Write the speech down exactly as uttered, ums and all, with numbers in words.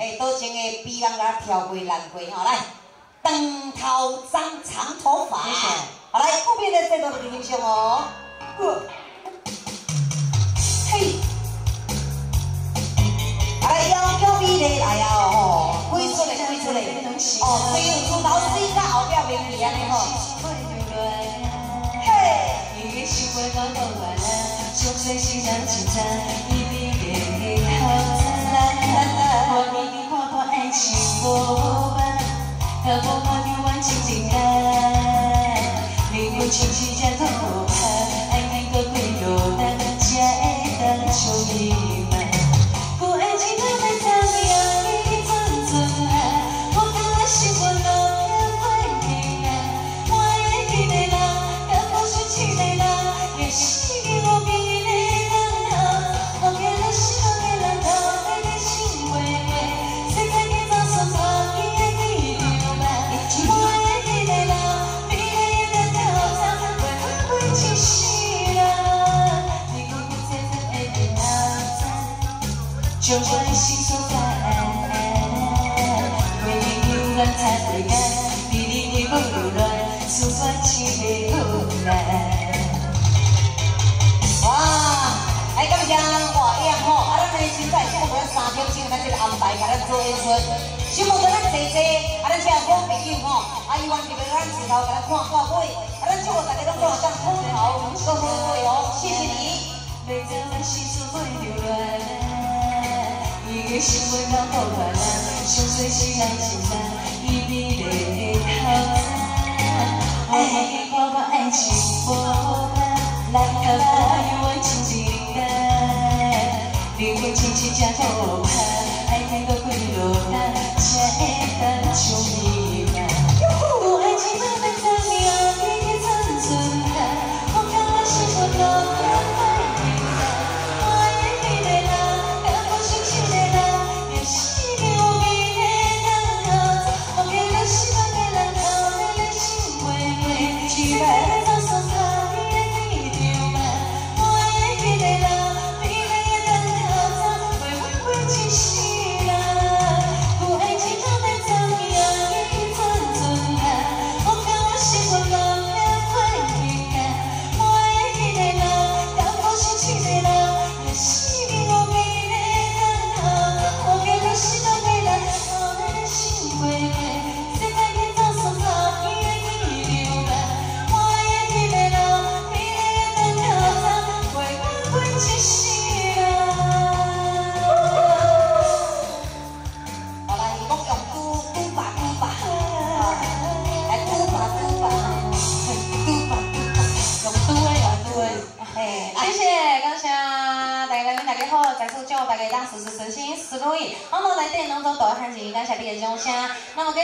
哎，都穿个比人家跳过难过吼，来，长头长长头发，好来，后面的这都是英雄哦，嘿，哎，腰腰比嘞来呀哦，规出嘞规出嘞，哦，所以从头水到后边袂离安尼吼，嘿。 我你你看看爱情无伴，但我看你完情真难。你有情是才通好看，爱爱搁几落单，才会当相依伴。旧爱情太太太让你转转啊，我看咱是无路通返去啊。我爱一个人，敢无想一个人，也是一个无边的等候。我今日是何个人头？ 将我的心所感，为你永远擦袂干，比你的梦柔软，思念一个孤单。哇，哎，感谢咱华燕吼，啊，咱这现在差不多三点钟，咱这个安排给咱做演出，想要跟咱坐坐，啊，咱这好朋友吼，啊，伊愿意来咱指头给咱看看会，啊，咱祝大家拢做上好头，做好会哦，谢谢你。袂将咱心所爱留恋。 伊心袂到好快乐，想做是人真难，伊美丽的头发，我看伊看我爱情无伴，难道我有情真难？灵魂真是真好看，爱爱到几落难，才会当相依伴。有爱情慢慢在你后面藏存啊，我看我是不够。 大家当时是真心实意，我们来对农村大汉人感谢你的掌声。那么。